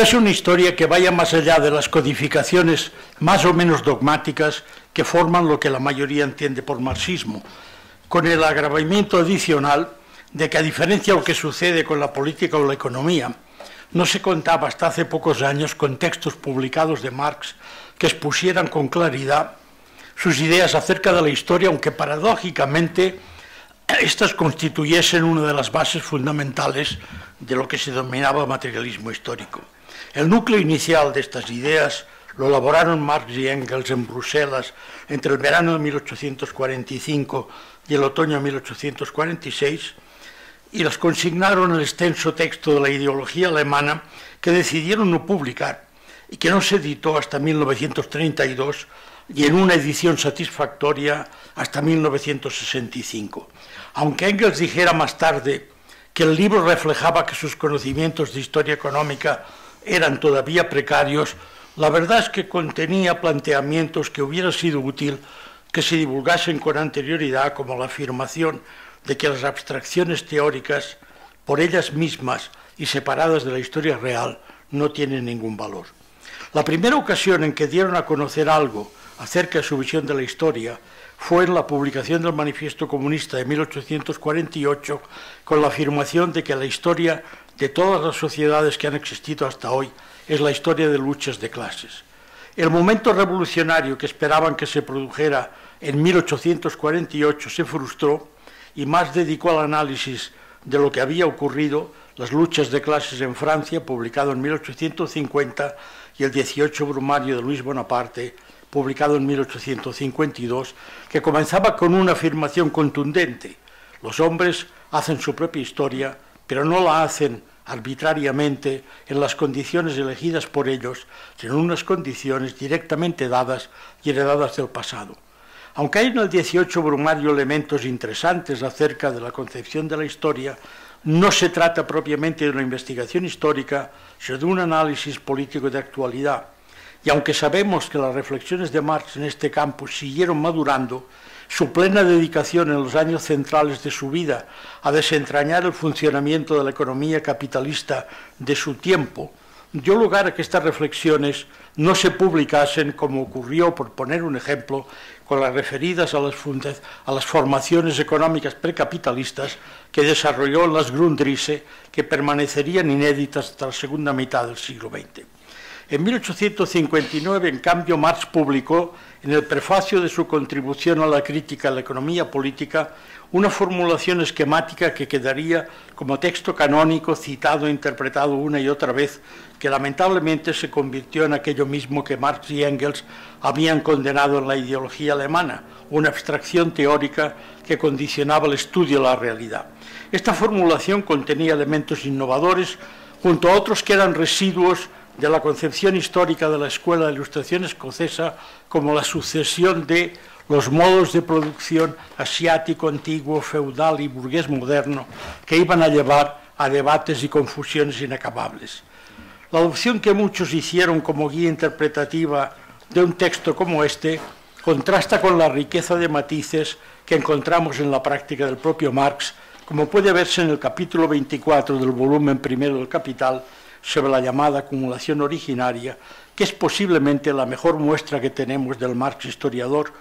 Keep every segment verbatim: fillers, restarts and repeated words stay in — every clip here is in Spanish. es una historia que vaya más allá de las codificaciones más o menos dogmáticas que forman lo que la mayoría entiende por marxismo, con el agravamiento adicional de que, a diferencia de lo que sucede con la política o la economía, no se contaba hasta hace pocos años con textos publicados de Marx que expusieran con claridad sus ideas acerca de la historia, aunque paradójicamente estas constituyesen una de las bases fundamentales de lo que se denominaba materialismo histórico. El núcleo inicial de estas ideas lo elaboraron Marx y Engels en Bruselas entre el verano de mil ochocientos cuarenta y cinco y el otoño de mil ochocientos cuarenta y seis, y las consignaron en el extenso texto de la ideología alemana que decidieron no publicar y que no se editó hasta mil novecientos treinta y dos y en una edición satisfactoria hasta mil novecientos sesenta y cinco. Aunque Engels dijera más tarde que el libro reflejaba que sus conocimientos de historia económica eran todavía precarios, la verdad es que contenía planteamientos que hubiera sido útil que se divulgasen con anterioridad, como la afirmación de que las abstracciones teóricas, por ellas mismas y separadas de la historia real, no tienen ningún valor. La primera ocasión en que dieron a conocer algo acerca de su visión de la historia fue en la publicación del Manifiesto Comunista de mil ochocientos cuarenta y ocho, con la afirmación de que la historia de todas las sociedades que han existido hasta hoy es la historia de luchas de clases. El momento revolucionario que esperaban que se produjera en mil ochocientos cuarenta y ocho se frustró y Marx dedicó al análisis de lo que había ocurrido las luchas de clases en Francia, publicado en mil ochocientos cincuenta, y el dieciocho Brumario de Luis Bonaparte, publicado en mil ochocientos cincuenta y dos, que comenzaba con una afirmación contundente: los hombres hacen su propia historia, pero no la hacen arbitrariamente en las condiciones elegidas por ellos, sino en unas condiciones directamente dadas y heredadas del pasado. Aunque hay en el dieciocho Brumario elementos interesantes acerca de la concepción de la historia, no se trata propiamente de una investigación histórica, sino de un análisis político de actualidad. Y aunque sabemos que las reflexiones de Marx en este campo siguieron madurando, su plena dedicación en los años centrales de su vida a desentrañar el funcionamiento de la economía capitalista de su tiempo dio lugar a que estas reflexiones no se publicasen, como ocurrió, por poner un ejemplo, con las referidas a las, a las formaciones económicas precapitalistas que desarrolló las Grundrisse, que permanecerían inéditas hasta la segunda mitad del siglo veinte. En mil ochocientos cincuenta y nueve, en cambio, Marx publicó en el prefacio de su contribución a la crítica a la economía política una formulación esquemática que quedaría como texto canónico, citado e interpretado una y otra vez, que lamentablemente se convirtió en aquello mismo que Marx y Engels habían condenado en la ideología alemana, una abstracción teórica que condicionaba el estudio de la realidad. Esta formulación contenía elementos innovadores junto a otros que eran residuos de la concepción histórica de la Escuela de Ilustración escocesa, como la sucesión de los modos de producción asiático, antiguo, feudal y burgués moderno, que iban a llevar a debates y confusiones inacabables. La adopción que muchos hicieron como guía interpretativa de un texto como este contrasta con la riqueza de matices que encontramos en la práctica del propio Marx, como puede verse en el capítulo veinticuatro del volumen primero del Capital, sobre la llamada acumulación originaria, que es posiblemente la mejor muestra que tenemos del Marx historiador,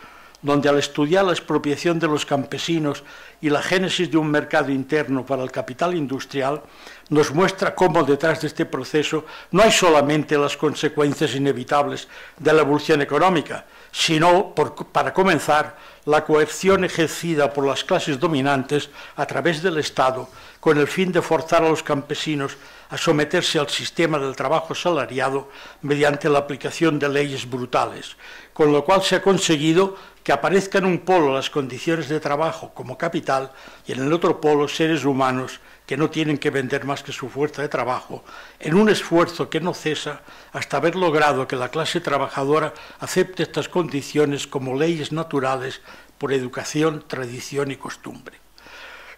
donde al estudiar la expropiación de los campesinos y la génesis de un mercado interno para el capital industrial, nos muestra cómo detrás de este proceso no hay solamente las consecuencias inevitables de la evolución económica, sino, por, para comenzar, la coerción ejercida por las clases dominantes a través del Estado, con el fin de forzar a los campesinos a someterse al sistema del trabajo asalariado mediante la aplicación de leyes brutales, con lo cual se ha conseguido que aparezcan en un polo las condiciones de trabajo como capital y en el otro polo seres humanos que no tienen que vender más que su fuerza de trabajo, en un esfuerzo que no cesa hasta haber logrado que la clase trabajadora acepte estas condiciones como leyes naturales por educación, tradición y costumbre.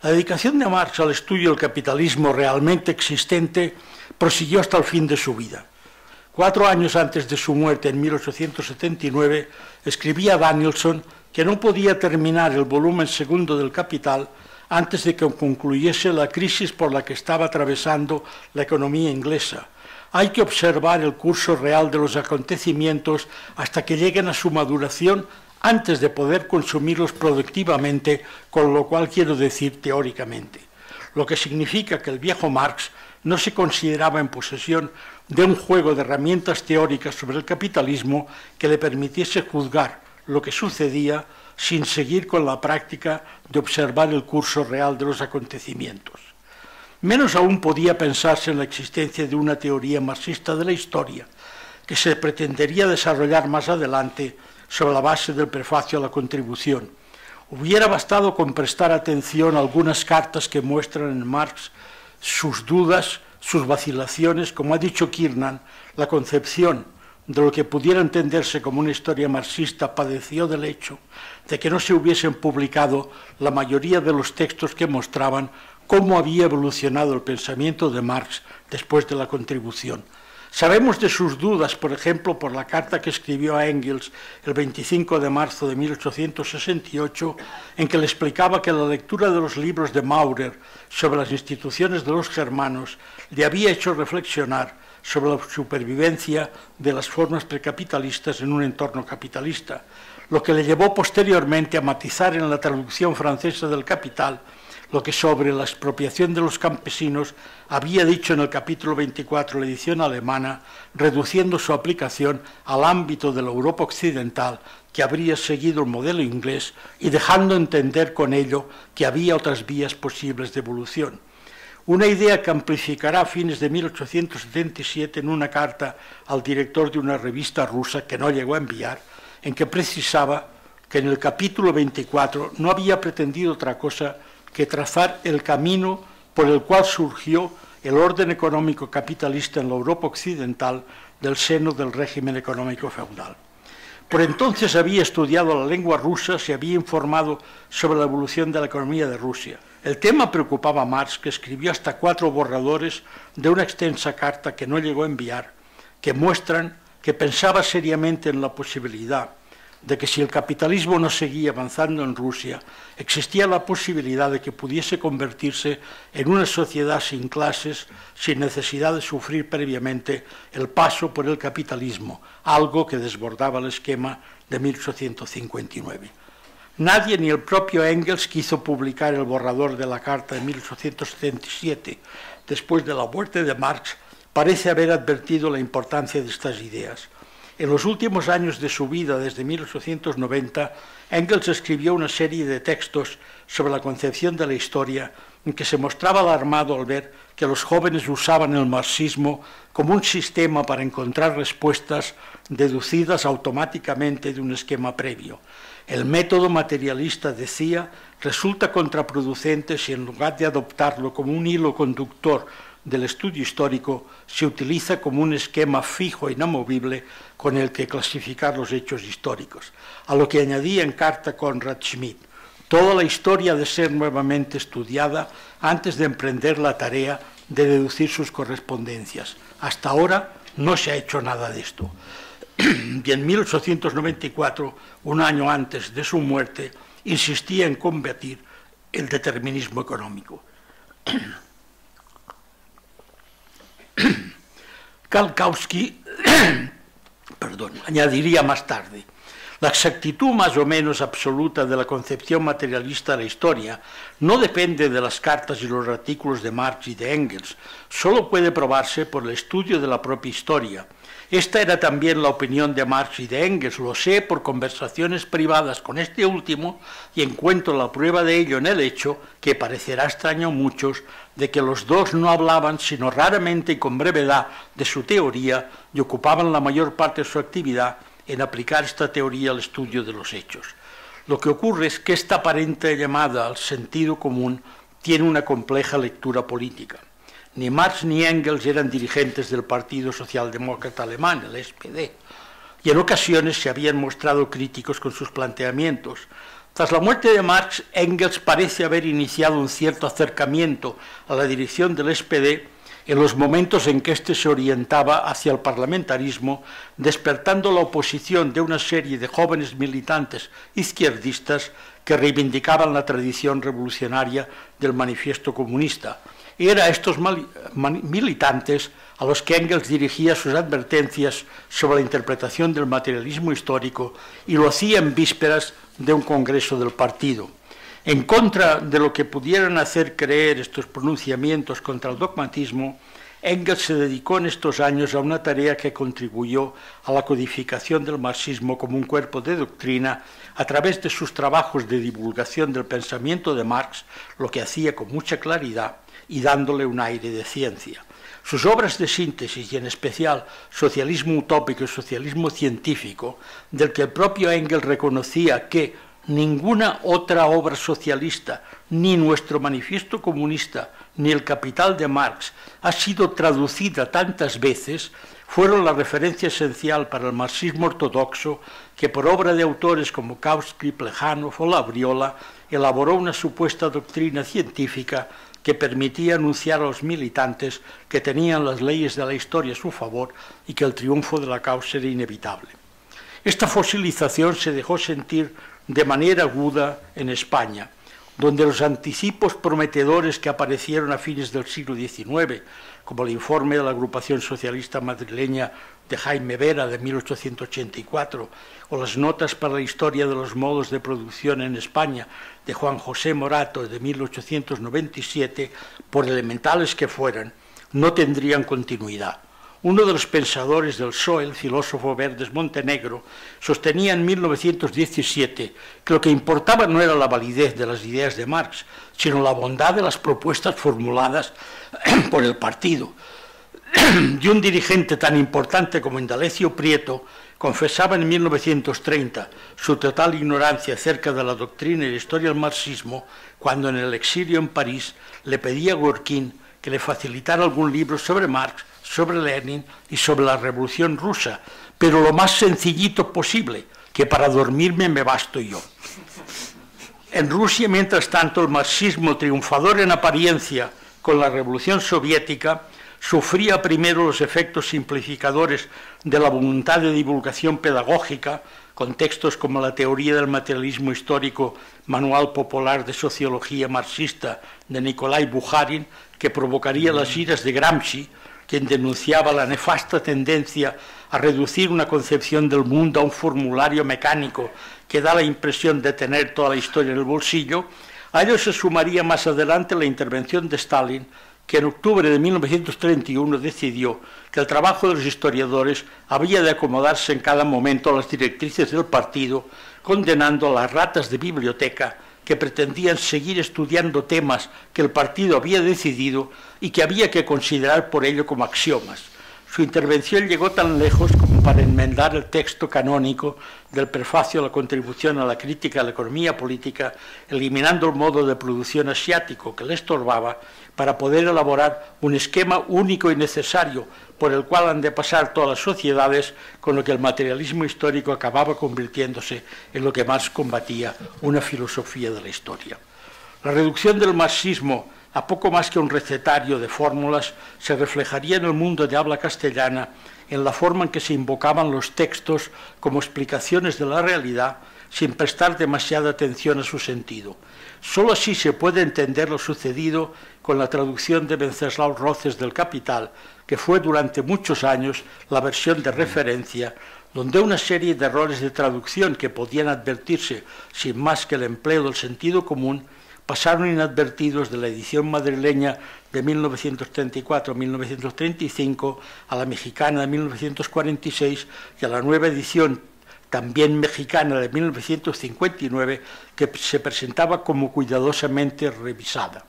La dedicación de Marx al estudio del capitalismo realmente existente prosiguió hasta el fin de su vida. Cuatro años antes de su muerte, en mil ochocientos setenta y nueve, escribía Danielson que no podía terminar el volumen segundo del Capital antes de que concluyese la crisis por la que estaba atravesando la economía inglesa, hay que observar el curso real de los acontecimientos hasta que lleguen a su maduración antes de poder consumirlos productivamente, con lo cual quiero decir teóricamente. Lo que significa que el viejo Marx no se consideraba en posesión de un juego de herramientas teóricas sobre el capitalismo que le permitiese juzgar lo que sucedía sin seguir con la práctica de observar el curso real de los acontecimientos. Menos aún podía pensarse en la existencia de una teoría marxista de la historia, que se pretendería desarrollar más adelante sobre la base del prefacio a la Contribución. Hubiera bastado con prestar atención a algunas cartas que muestran en Marx sus dudas, sus vacilaciones, como ha dicho Kiernan, la concepción de lo que pudiera entenderse como una historia marxista padeció del hecho de que no se hubiesen publicado la mayoría de los textos que mostraban cómo había evolucionado el pensamiento de Marx después de la Contribución. Sabemos de sus dudas, por ejemplo, por la carta que escribió a Engels el veinticinco de marzo de mil ochocientos sesenta y ocho, en que le explicaba que la lectura de los libros de Maurer sobre las instituciones de los germanos le había hecho reflexionar sobre la supervivencia de las formas precapitalistas en un entorno capitalista, lo que le llevó posteriormente a matizar en la traducción francesa del Capital lo que sobre la expropiación de los campesinos había dicho en el capítulo veinticuatro de la edición alemana, reduciendo su aplicación al ámbito de la Europa occidental, que habría seguido el modelo inglés, y dejando entender con ello que había otras vías posibles de evolución. Una idea que amplificará a fines de mil ochocientos setenta y siete en una carta al director de una revista rusa que no llegó a enviar, en que precisaba que en el capítulo veinticuatro no había pretendido otra cosa que trazar el camino por el cual surgió el orden económico capitalista en la Europa occidental del seno del régimen económico feudal. Por entonces había estudiado la lengua rusa, se había informado sobre la evolución de la economía de Rusia. El tema preocupaba a Marx, que escribió hasta cuatro borradores de una extensa carta que no llegó a enviar, que muestran que pensaba seriamente en la posibilidad de que si el capitalismo no seguía avanzando en Rusia, existía la posibilidad de que pudiese convertirse en una sociedad sin clases, sin necesidad de sufrir previamente el paso por el capitalismo, algo que desbordaba el esquema de mil ochocientos cincuenta y nueve. Nadie, ni el propio Engels, quiso publicar el borrador de la carta de mil ochocientos setenta y siete. Después de la muerte de Marx, parece haber advertido la importancia de estas ideas. En los últimos años de su vida, desde mil ochocientos noventa, Engels escribió una serie de textos sobre la concepción de la historia, en que se mostraba alarmado al ver que los jóvenes usaban el marxismo como un sistema para encontrar respuestas deducidas automáticamente de un esquema previo. El método materialista, decía, resulta contraproducente si en lugar de adoptarlo como un hilo conductor del estudio histórico, se utiliza como un esquema fijo e inamovible con el que clasificar los hechos históricos. A lo que añadía en carta Conrad Schmidt, toda la historia ha de ser nuevamente estudiada antes de emprender la tarea de deducir sus correspondencias. Hasta ahora no se ha hecho nada de esto. Y en mil ochocientos noventa y cuatro, un año antes de su muerte, insistía en combatir el determinismo económico. Kalkowski perdón, añadiría más tarde, la exactitud más o menos absoluta de la concepción materialista de la historia no depende de las cartas y los artículos de Marx y de Engels, solo puede probarse por el estudio de la propia historia. Esta era también la opinión de Marx y de Engels, lo sé por conversaciones privadas con este último y encuentro la prueba de ello en el hecho, que parecerá extraño a muchos, de que los dos no hablaban sino raramente y con brevedad de su teoría y ocupaban la mayor parte de su actividad en aplicar esta teoría al estudio de los hechos. Lo que ocurre es que esta aparente llamada al sentido común tiene una compleja lectura política. Ni Marx ni Engels eran dirigentes del Partido Socialdemócrata Alemán, el S P D, y en ocasiones se habían mostrado críticos con sus planteamientos. Tras la muerte de Marx, Engels parece haber iniciado un cierto acercamiento a la dirección del S P D en los momentos en que éste se orientaba hacia el parlamentarismo, despertando la oposición de una serie de jóvenes militantes izquierdistas que reivindicaban la tradición revolucionaria del Manifiesto Comunista. Era a estos militantes a los que Engels dirigía sus advertencias sobre la interpretación del materialismo histórico, y lo hacía en vísperas de un congreso del partido. En contra de lo que pudieran hacer creer estos pronunciamientos contra el dogmatismo, Engels se dedicó en estos años a una tarea que contribuyó a la codificación del marxismo como un cuerpo de doctrina a través de sus trabajos de divulgación del pensamiento de Marx, lo que hacía con mucha claridad y dándole un aire de ciencia. Sus obras de síntesis, y en especial Socialismo utópico y Socialismo científico, del que el propio Engels reconocía que ninguna otra obra socialista, ni nuestro Manifiesto Comunista, ni el Capital de Marx, ha sido traducida tantas veces, fueron la referencia esencial para el marxismo ortodoxo, que por obra de autores como Kautsky, Plejánov o Labriola, elaboró una supuesta doctrina científica que permitía anunciar a los militantes que tenían las leyes de la historia a su favor y que el triunfo de la causa era inevitable. Esta fosilización se dejó sentir de manera aguda en España, donde los anticipos prometedores que aparecieron a fines del siglo diecinueve, como el informe de la agrupación socialista madrileña de Jaime Vera de mil ochocientos ochenta y cuatro, o las notas para la historia de los modos de producción en España de Juan José Morato de mil ochocientos noventa y siete, por elementales que fueran, no tendrían continuidad. Uno de los pensadores del P S O E, el filósofo Verdes Montenegro, sostenía en mil novecientos diecisiete que lo que importaba no era la validez de las ideas de Marx, sino la bondad de las propuestas formuladas por el partido. Y un dirigente tan importante como Indalecio Prieto confesaba en mil novecientos treinta su total ignorancia acerca de la doctrina y la historia del marxismo, cuando en el exilio en París le pedía a Gorkin que le facilitara algún libro sobre Marx, sobre Lenin y sobre la Revolución Rusa, pero lo más sencillito posible, que para dormirme me basto yo. En Rusia, mientras tanto, el marxismo, triunfador en apariencia con la Revolución Soviética, sufría primero los efectos simplificadores de la voluntad de divulgación pedagógica, con textos como la teoría del materialismo histórico, Manual Popular de Sociología Marxista de Nikolai Bukharin, que provocaría las iras de Gramsci, quien denunciaba la nefasta tendencia a reducir una concepción del mundo a un formulario mecánico que da la impresión de tener toda la historia en el bolsillo. A ello se sumaría más adelante la intervención de Stalin, que en octubre de mil novecientos treinta y uno decidió que el trabajo de los historiadores había de acomodarse en cada momento a las directrices del partido, condenando a las ratas de biblioteca que pretendían seguir estudiando temas que el partido había decidido y que había que considerar por ello como axiomas. Su intervención llegó tan lejos como para enmendar el texto canónico del prefacio a la contribución a la crítica de la economía política, eliminando el modo de producción asiático que le estorbaba para poder elaborar un esquema único y necesario por el cual han de pasar todas las sociedades, con lo que el materialismo histórico acababa convirtiéndose en lo que Marx combatía, una filosofía de la historia. La reducción del marxismo a poco más que un recetario de fórmulas se reflejaría en el mundo de habla castellana, en la forma en que se invocaban los textos como explicaciones de la realidad, sin prestar demasiada atención a su sentido. Solo así se puede entender lo sucedido con la traducción de Wenceslao Roces del Capital, que fue durante muchos años la versión de referencia, donde una serie de errores de traducción que podían advertirse sin más que el empleo del sentido común pasaron inadvertidos de la edición madrileña de mil novecientos treinta y cuatro a mil novecientos treinta y cinco a la mexicana de mil novecientos cuarenta y seis y a la nueva edición, también mexicana, de mil novecientos cincuenta y nueve, que se presentaba como cuidadosamente revisada.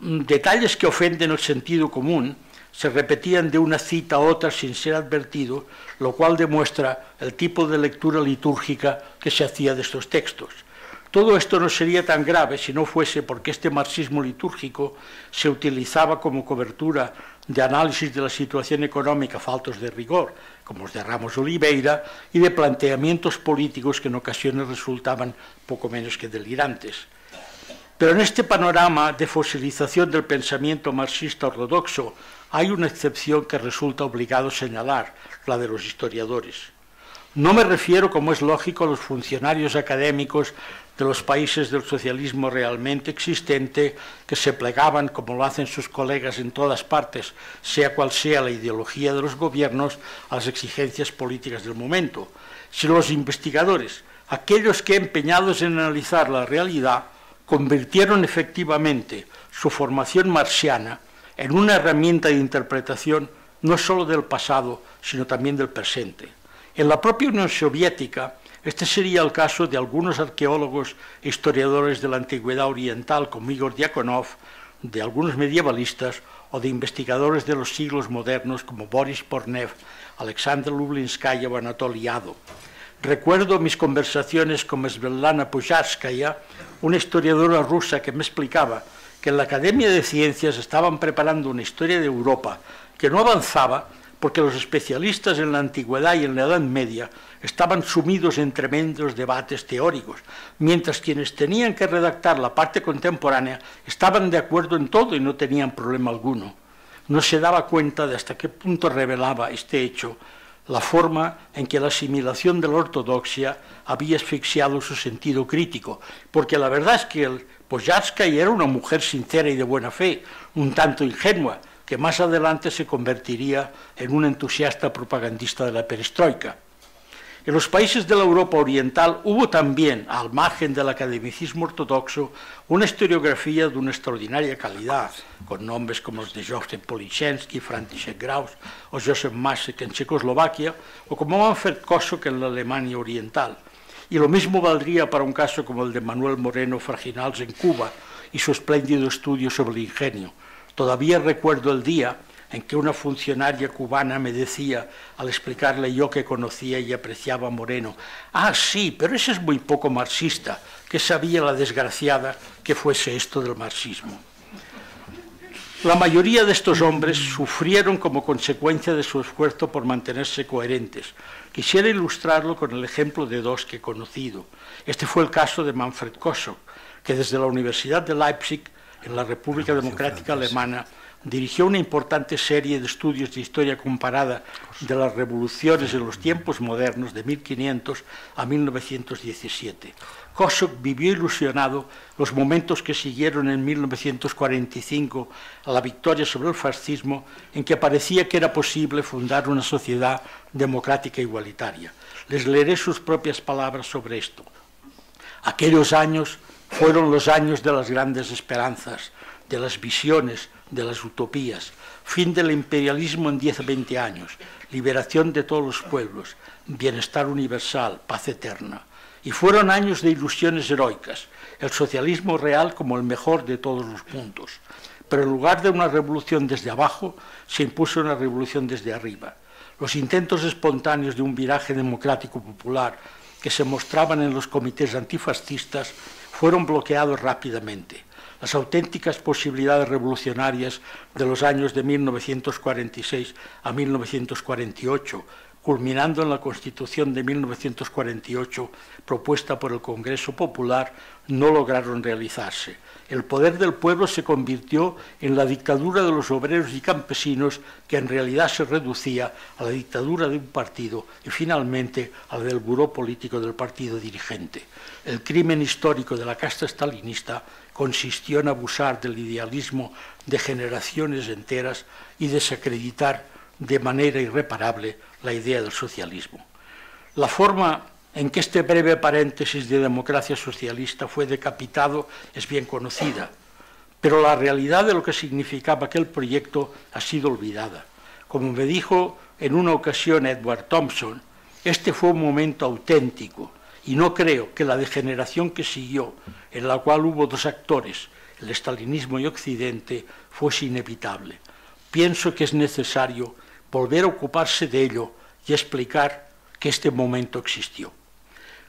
Detalles que ofenden el sentido común se repetían de una cita a otra sin ser advertido, lo cual demuestra el tipo de lectura litúrgica que se hacía de estos textos. Todo esto no sería tan grave si no fuese porque este marxismo litúrgico se utilizaba como cobertura de análisis de la situación económica faltos de rigor, como los de Ramos Oliveira, y de planteamientos políticos que en ocasiones resultaban poco menos que delirantes. Pero en este panorama de fosilización del pensamiento marxista ortodoxo hay una excepción que resulta obligado señalar, la de los historiadores. No me refiero, como es lógico, a los funcionarios académicos de los países del socialismo realmente existente, que se plegaban, como lo hacen sus colegas en todas partes, sea cual sea la ideología de los gobiernos, a las exigencias políticas del momento, sino los investigadores, aquellos que, empeñados en analizar la realidad, convirtieron efectivamente su formación marxiana en una herramienta de interpretación no solo del pasado, sino también del presente. En la propia Unión Soviética, este sería el caso de algunos arqueólogos e historiadores de la antigüedad oriental como Igor Diakonov, de algunos medievalistas o de investigadores de los siglos modernos como Boris Pornev, Alexandra Lublinskaya o Anatoly Yadov. Recuerdo mis conversaciones con Svetlana Puzharskaya, una historiadora rusa que me explicaba que en la Academia de Ciencias estaban preparando una historia de Europa que no avanzaba porque los especialistas en la antigüedad y en la Edad Media estaban sumidos en tremendos debates teóricos, mientras quienes tenían que redactar la parte contemporánea estaban de acuerdo en todo y no tenían problema alguno. No se daba cuenta de hasta qué punto revelaba este hecho la forma en que la asimilación de la ortodoxia había asfixiado su sentido crítico, porque la verdad es que Puzharskaya era una mujer sincera y de buena fe, un tanto ingenua, que más adelante se convertiría en un entusiasta propagandista de la perestroika. En los países de la Europa oriental hubo también, al margen del academicismo ortodoxo, una historiografía de una extraordinaria calidad, con nombres como los de Józef Polichensky, František Graus o Josef Mašek en Checoslovaquia, o como Manfred Kossuth en la Alemania oriental. Y lo mismo valdría para un caso como el de Manuel Moreno Freginals en Cuba y su espléndido estudio sobre el ingenio. Todavía recuerdo el día en que una funcionaria cubana me decía, al explicarle yo que conocía y apreciaba a Moreno, «Ah, sí, pero ese es muy poco marxista, que sabía la desgraciada que fuese esto del marxismo». La mayoría de estos hombres sufrieron como consecuencia de su esfuerzo por mantenerse coherentes. Quisiera ilustrarlo con el ejemplo de dos que he conocido. Este fue el caso de Manfred Kossuth, que desde la Universidad de Leipzig, en la República Democrática Alemana, dirigió una importante serie de estudios de historia comparada de las revoluciones en los tiempos modernos de mil quinientos a mil novecientos diecisiete. Kossuth vivió ilusionado los momentos que siguieron en mil novecientos cuarenta y cinco a la victoria sobre el fascismo, en que parecía que era posible fundar una sociedad democrática e igualitaria. Les leeré sus propias palabras sobre esto. Aquellos años fueron los años de las grandes esperanzas, de las visiones, de las utopías, fin del imperialismo en diez a veinte años, liberación de todos los pueblos, bienestar universal, paz eterna. Y fueron años de ilusiones heroicas, el socialismo real como el mejor de todos los mundos. Pero en lugar de una revolución desde abajo, se impuso una revolución desde arriba. Los intentos espontáneos de un viraje democrático popular que se mostraban en los comités antifascistas fueron bloqueados rápidamente. Las auténticas posibilidades revolucionarias de los años de mil novecientos cuarenta y seis a mil novecientos cuarenta y ocho, culminando en la Constitución de mil novecientos cuarenta y ocho propuesta por el Congreso Popular, no lograron realizarse. El poder del pueblo se convirtió en la dictadura de los obreros y campesinos, que en realidad se reducía a la dictadura de un partido y finalmente a la del buró político del partido dirigente. El crimen histórico de la casta stalinista consistió en abusar del idealismo de generaciones enteras y desacreditar de manera irreparable la idea del socialismo. La forma en que este breve paréntesis de democracia socialista fue decapitado es bien conocida, pero la realidad de lo que significaba aquel proyecto ha sido olvidada. Como me dijo en una ocasión Edward Thompson, este fue un momento auténtico, y no creo que la degeneración que siguió, en la cual hubo dos actores, el estalinismo y Occidente, fuese inevitable. Pienso que es necesario volver a ocuparse de ello y explicar que este momento existió.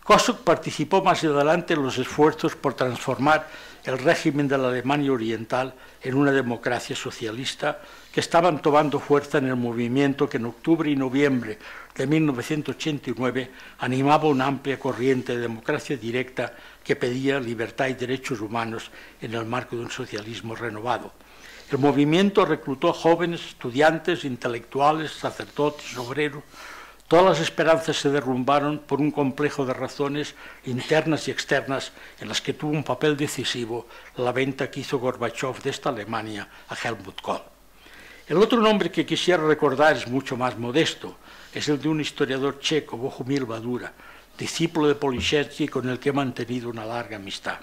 Kossuth participó más adelante en los esfuerzos por transformar el régimen de la Alemania Oriental en una democracia socialista, que estaban tomando fuerza en el movimiento que en octubre y noviembre de mil novecientos ochenta y nueve animaba una amplia corriente de democracia directa que pedía libertad y derechos humanos en el marco de un socialismo renovado. El movimiento reclutó jóvenes, estudiantes, intelectuales, sacerdotes, obreros, Todas las esperanzas se derrumbaron por un complejo de razones internas y externas en las que tuvo un papel decisivo la venta que hizo Gorbachov de esta Alemania a Helmut Kohl. El otro nombre que quisiera recordar es mucho más modesto, es el de un historiador checo, Bohumil Badura, discípulo de Polischevsky con el que ha mantenido una larga amistad.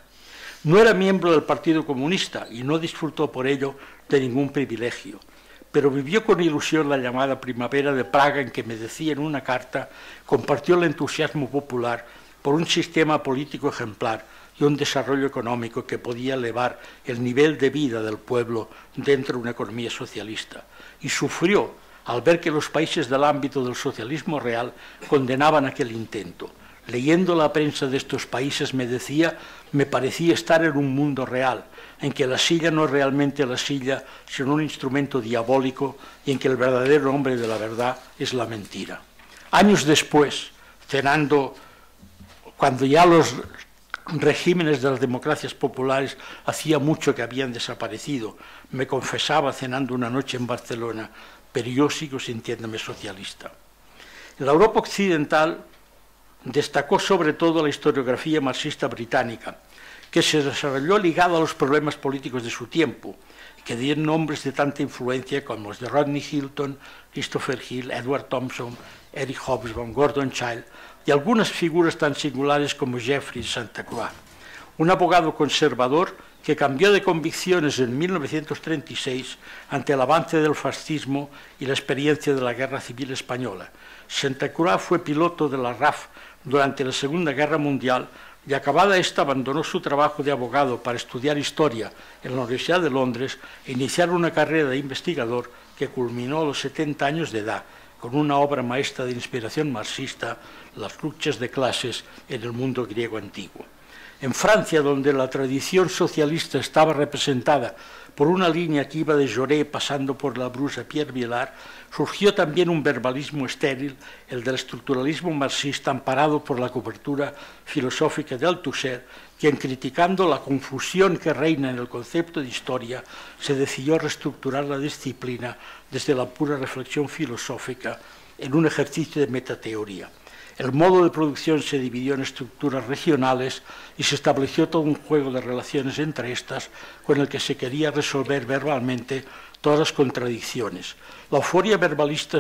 No era miembro del Partido Comunista y no disfrutó por ello de ningún privilegio, pero vivió con ilusión la llamada primavera de Praga, en que, me decía en una carta, compartió el entusiasmo popular por un sistema político ejemplar y un desarrollo económico que podía elevar el nivel de vida del pueblo dentro de una economía socialista, y sufrió al ver que los países del ámbito del socialismo real condenaban aquel intento. Leyendo la prensa de estos países, me decía, me parecía estar en un mundo real, en que la silla no es realmente la silla, sino un instrumento diabólico, y en que el verdadero nombre de la verdad es la mentira. Años después, cenando, cuando ya los regímenes de las democracias populares hacía mucho que habían desaparecido, me confesaba cenando una noche en Barcelona, pero yo sigo sintiéndome socialista. En la Europa occidental destacó sobre todo la historiografía marxista británica, que se desarrolló ligada a los problemas políticos de su tiempo, que dieron nombres de tanta influencia como los de Rodney Hilton, Christopher Hill, Edward Thompson, Eric Hobsbawm, Gordon Child y algunas figuras tan singulares como Geoffrey Santa Croix, un abogado conservador que cambió de convicciones en mil novecientos treinta y seis ante el avance del fascismo y la experiencia de la Guerra Civil Española. Santa Croix fue piloto de la R A F durante la Segunda Guerra Mundial y, acabada esta, abandonó su trabajo de abogado para estudiar historia en la Universidad de Londres e iniciar una carrera de investigador que culminó a los setenta años de edad con una obra maestra de inspiración marxista, Las luchas de clases en el mundo griego antiguo. En Francia, donde la tradición socialista estaba representada por una línea que iba de Jaurès pasando por Labrousse a Pierre Vilar, surgió también un verbalismo estéril, el del estructuralismo marxista, amparado por la cobertura filosófica de Althusser, quien, criticando la confusión que reina en el concepto de historia, se decidió reestructurar la disciplina desde la pura reflexión filosófica en un ejercicio de metateoría. El modo de producción se dividió en estructuras regionales y se estableció todo un juego de relaciones entre estas con el que se quería resolver verbalmente todas las contradicciones. La euforia verbalista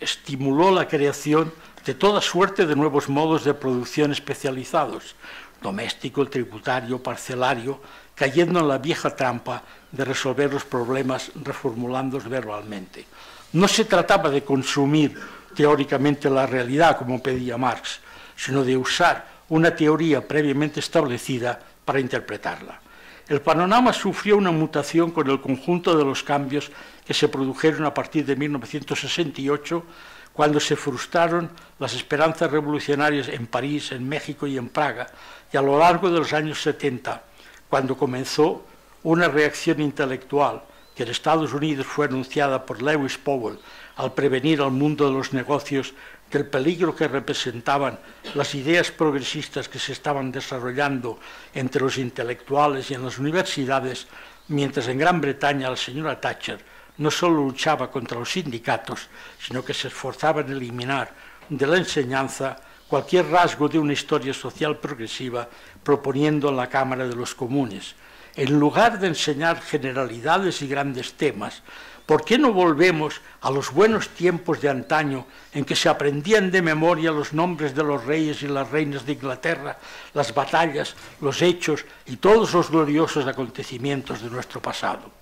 estimuló la creación de toda suerte de nuevos modos de producción especializados, doméstico, tributario, parcelario, cayendo en la vieja trampa de resolver los problemas reformulándolos verbalmente. No se trataba de consumir teóricamente la realidad, como pedía Marx, sino de usar una teoría previamente establecida para interpretarla. El panorama sufrió una mutación con el conjunto de los cambios que se produjeron a partir de mil novecientos sesenta y ocho, cuando se frustraron las esperanzas revolucionarias en París, en México y en Praga, y a lo largo de los años setenta, cuando comenzó una reacción intelectual que en Estados Unidos fue anunciada por Lewis Powell al prevenir al mundo de los negocios del peligro que representaban las ideas progresistas que se estaban desarrollando entre los intelectuales y en las universidades, mientras en Gran Bretaña la señora Thatcher no solo luchaba contra los sindicatos, sino que se esforzaba en eliminar de la enseñanza cualquier rasgo de una historia social progresiva, proponiendo la Cámara de los Comunes. En lugar de enseñar generalidades y grandes temas, ¿por qué no volvemos a los buenos tiempos de antaño en que se aprendían de memoria los nombres de los reyes y las reinas de Inglaterra, las batallas, los hechos y todos los gloriosos acontecimientos de nuestro pasado?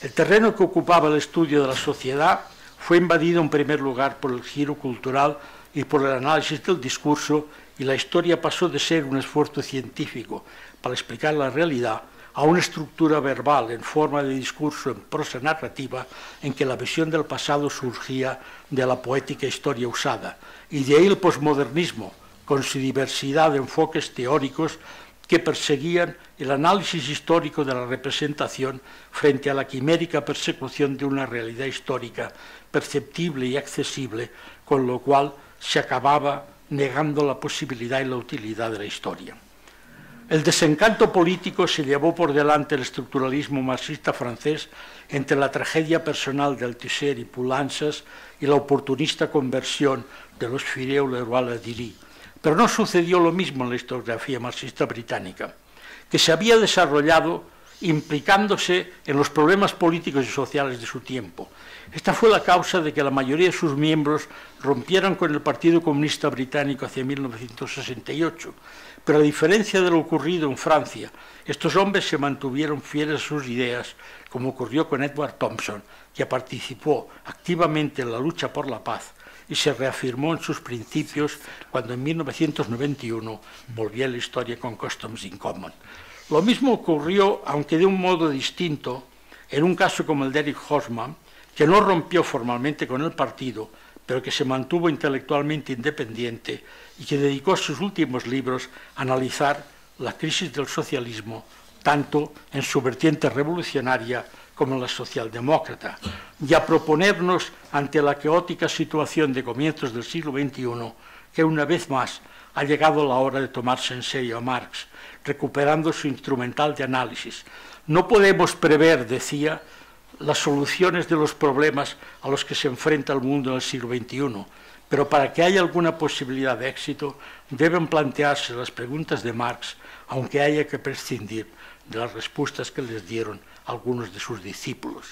El terreno que ocupaba el estudio de la sociedad fue invadido en primer lugar por el giro cultural y por el análisis del discurso, y la historia pasó de ser un esfuerzo científico para explicar la realidad a una estructura verbal en forma de discurso en prosa narrativa, en que la visión del pasado surgía de la poética historia usada, y de ahí el posmodernismo, con su diversidad de enfoques teóricos que perseguían el análisis histórico de la representación frente a la quimérica persecución de una realidad histórica perceptible y accesible, con lo cual se acababa negando la posibilidad y la utilidad de la historia. El desencanto político se llevó por delante el estructuralismo marxista francés entre la tragedia personal de Althusser y Poulantzas y la oportunista conversión de los Fillol, Leroy, Ladurie. Pero no sucedió lo mismo en la historiografía marxista británica, que se había desarrollado implicándose en los problemas políticos y sociales de su tiempo. Esta fue la causa de que la mayoría de sus miembros rompieran con el Partido Comunista Británico hacia mil novecientos sesenta y ocho, pero a diferencia de lo ocurrido en Francia, estos hombres se mantuvieron fieles a sus ideas, como ocurrió con Edward Thompson, que participó activamente en la lucha por la paz y se reafirmó en sus principios cuando en mil novecientos noventa y uno volvió a la historia con Customs in Common. Lo mismo ocurrió, aunque de un modo distinto, en un caso como el de Eric Hobsbawm, que no rompió formalmente con el partido, pero que se mantuvo intelectualmente independiente y que dedicó sus últimos libros a analizar la crisis del socialismo, tanto en su vertiente revolucionaria como en la socialdemócrata, y a proponernos ante la caótica situación de comienzos del siglo veintiuno, que una vez más ha llegado la hora de tomarse en serio a Marx, recuperando su instrumental de análisis. No podemos prever, decía, las soluciones de los problemas a los que se enfrenta el mundo en el siglo veintiuno, pero para que haya alguna posibilidad de éxito deben plantearse las preguntas de Marx, aunque haya que prescindir de las respuestas que les dieron algunos de sus discípulos.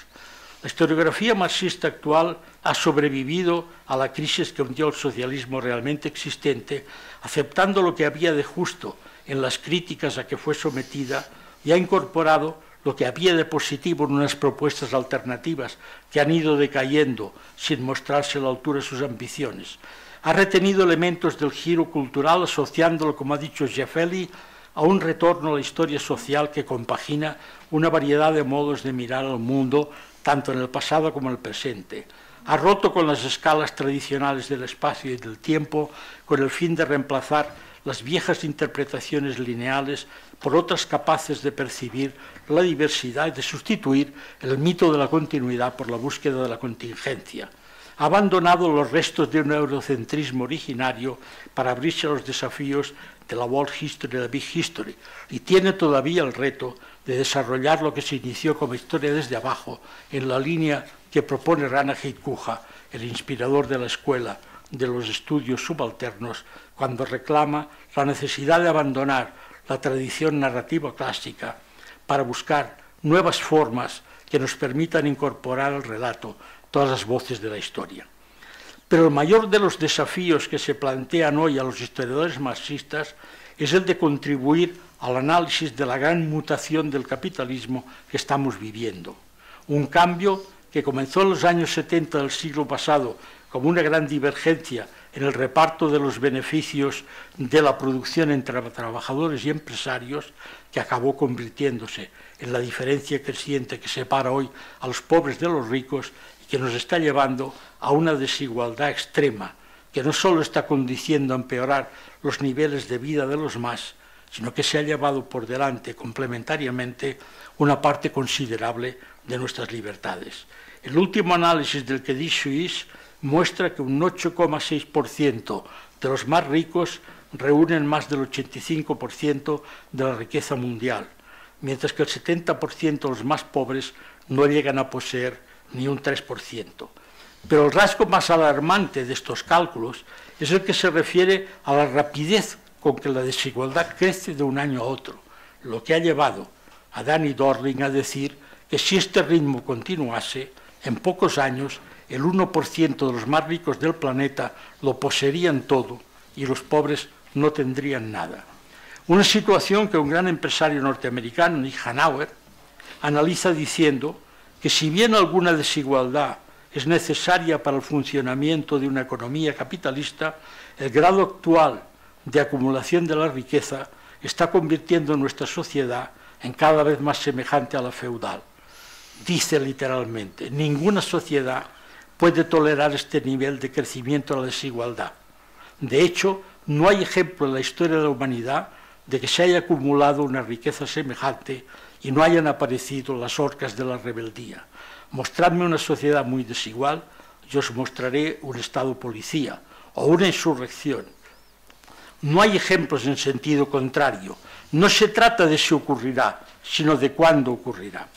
La historiografía marxista actual ha sobrevivido a la crisis que hundió el socialismo realmente existente, aceptando lo que había de justo en las críticas a que fue sometida y ha incorporado lo que había de positivo en unas propuestas alternativas que han ido decayendo sin mostrarse a la altura de sus ambiciones. Ha retenido elementos del giro cultural asociándolo, como ha dicho Jaffelli, a un retorno a la historia social que compagina una variedad de modos de mirar al mundo, tanto en el pasado como en el presente. Ha roto con las escalas tradicionales del espacio y del tiempo con el fin de reemplazar las viejas interpretaciones lineales por otras capaces de percibir la diversidad y de sustituir el mito de la continuidad por la búsqueda de la contingencia. Ha abandonado los restos de un eurocentrismo originario para abrirse a los desafíos de la World History y la Big History, y tiene todavía el reto de desarrollar lo que se inició como historia desde abajo en la línea que propone Rana Heydkuha, el inspirador de la escuela de los estudios subalternos, cuando reclama la necesidad de abandonar la tradición narrativa clásica para buscar nuevas formas que nos permitan incorporar al relato todas las voces de la historia. Pero el mayor de los desafíos que se plantean hoy a los historiadores marxistas es el de contribuir al análisis de la gran mutación del capitalismo que estamos viviendo. Un cambio que comenzó en los años setenta del siglo pasado como una gran divergencia en el reparto de los beneficios de la producción entre trabajadores y empresarios, que acabó convirtiéndose en la diferencia creciente que separa hoy a los pobres de los ricos y que nos está llevando a una desigualdad extrema, que no solo está conduciendo a empeorar los niveles de vida de los más, sino que se ha llevado por delante complementariamente una parte considerable de nuestras libertades. El último análisis del que dice Suisse muestra que un ocho coma seis por ciento de los más ricos reúnen más del ochenta y cinco por ciento de la riqueza mundial, mientras que el setenta por ciento de los más pobres no llegan a poseer ni un tres por ciento. Pero el rasgo más alarmante de estos cálculos es el que se refiere a la rapidez con que la desigualdad crece de un año a otro, lo que ha llevado a Danny Dorling a decir que si este ritmo continuase, en pocos años el uno por ciento de los más ricos del planeta lo poseerían todo y los pobres no tendrían nada. Una situación que un gran empresario norteamericano, Nick Hanauer, analiza diciendo que si bien alguna desigualdad es necesaria para el funcionamiento de una economía capitalista, el grado actual de acumulación de la riqueza está convirtiendo nuestra sociedad en cada vez más semejante a la feudal. Dice literalmente, ninguna sociedad puede tolerar este nivel de crecimiento de la desigualdad. De hecho, no hay ejemplo en la historia de la humanidad de que se haya acumulado una riqueza semejante y no hayan aparecido las orcas de la rebeldía. Mostradme una sociedad muy desigual, yo os mostraré un estado policía o una insurrección. No hay ejemplos en sentido contrario. No se trata de si ocurrirá, sino de cuándo ocurrirá.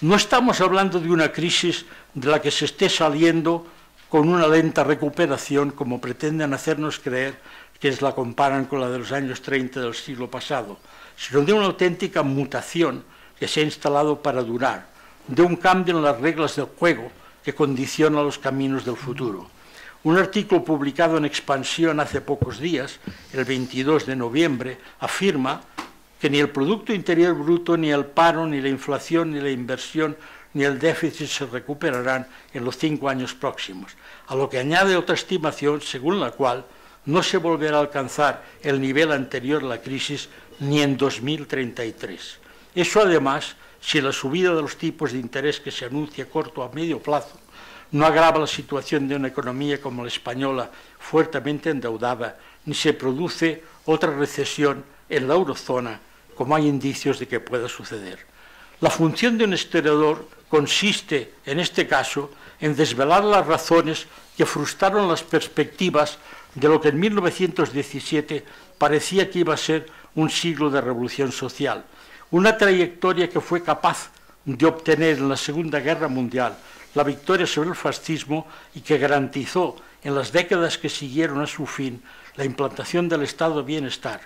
No estamos hablando de una crisis de la que se esté saliendo con una lenta recuperación, como pretenden hacernos creer que la comparan con la de los años treinta del siglo pasado, sino de una auténtica mutación que se ha instalado para durar, de un cambio en las reglas del juego que condiciona los caminos del futuro. Un artículo publicado en Expansión hace pocos días, el veintidós de noviembre, afirma que ni el Producto Interior Bruto, ni el paro, ni la inflación, ni la inversión, ni el déficit se recuperarán en los cinco años próximos, a lo que añade otra estimación según la cual no se volverá a alcanzar el nivel anterior a la crisis ni en dos mil treinta y tres. Eso además, si la subida de los tipos de interés que se anuncia corto a medio plazo no agrava la situación de una economía como la española, fuertemente endeudada, ni se produce otra recesión en la eurozona, como hay indicios de que pueda suceder. La función de un historiador consiste, en este caso, en desvelar las razones que frustraron las perspectivas de lo que en mil novecientos diecisiete parecía que iba a ser un siglo de revolución social, una trayectoria que fue capaz de obtener en la Segunda Guerra Mundial la victoria sobre el fascismo y que garantizó en las décadas que siguieron a su fin la implantación del estado de bienestar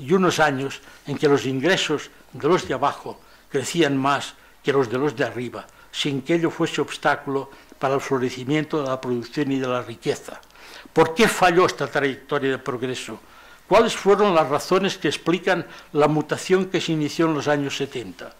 y unos años en que los ingresos de los de abajo crecían más que los de los de arriba, sin que ello fuese obstáculo para el florecimiento de la producción y de la riqueza. ¿Por qué falló esta trayectoria de progreso? ¿Cuáles fueron las razones que explican la mutación que se inició en los años setenta?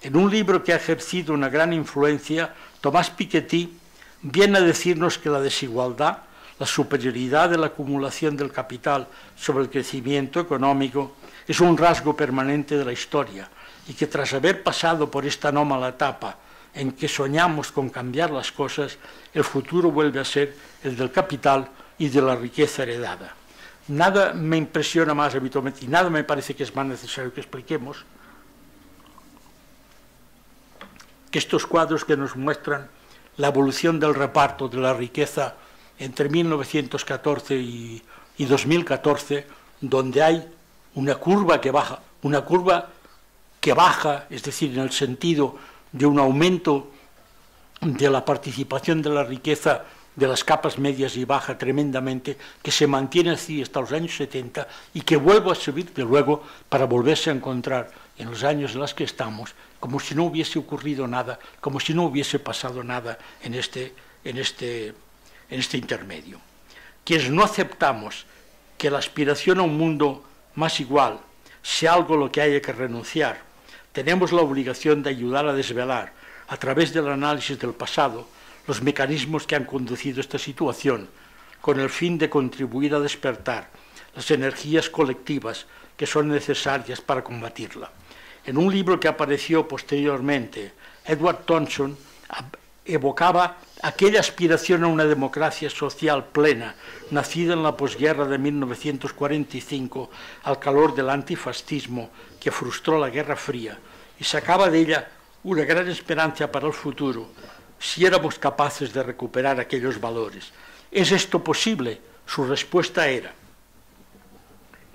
En un libro que ha ejercido una gran influencia, Tomás Piketty viene a decirnos que la desigualdad, la superioridad de la acumulación del capital sobre el crecimiento económico, es un rasgo permanente de la historia y que tras haber pasado por esta anómala etapa en que soñamos con cambiar las cosas, el futuro vuelve a ser el del capital y de la riqueza heredada. Nada me impresiona más habitualmente y nada me parece que es más necesario que expliquemos que estos cuadros que nos muestran la evolución del reparto de la riqueza entre mil novecientos catorce y, y dos mil catorce, donde hay una curva que baja, una curva que baja, es decir, en el sentido de un aumento de la participación de la riqueza de las capas medias y baja tremendamente, que se mantiene así hasta los años setenta y que vuelve a subir de luego para volverse a encontrar en los años en los que estamos, como si no hubiese ocurrido nada, como si no hubiese pasado nada en este, en este, en este intermedio. Quienes no aceptamos que la aspiración a un mundo más igual sea algo a lo que haya que renunciar, tenemos la obligación de ayudar a desvelar, a través del análisis del pasado, los mecanismos que han conducido a esta situación, con el fin de contribuir a despertar las energías colectivas que son necesarias para combatirla. En un libro que apareció posteriormente, Edward Thompson evocaba aquella aspiración a una democracia social plena, nacida en la posguerra de mil novecientos cuarenta y cinco, al calor del antifascismo que frustró la Guerra Fría, y sacaba de ella una gran esperanza para el futuro, si éramos capaces de recuperar aquellos valores. ¿Es esto posible? Su respuesta era: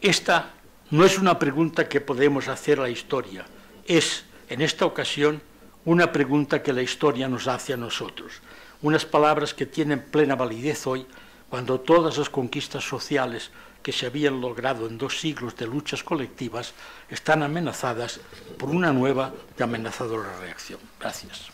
esta no es una pregunta que podemos hacer a la historia, es, en esta ocasión, una pregunta que la historia nos hace a nosotros. Unas palabras que tienen plena validez hoy, cuando todas las conquistas sociales que se habían logrado en dos siglos de luchas colectivas están amenazadas por una nueva y amenazadora reacción. Gracias.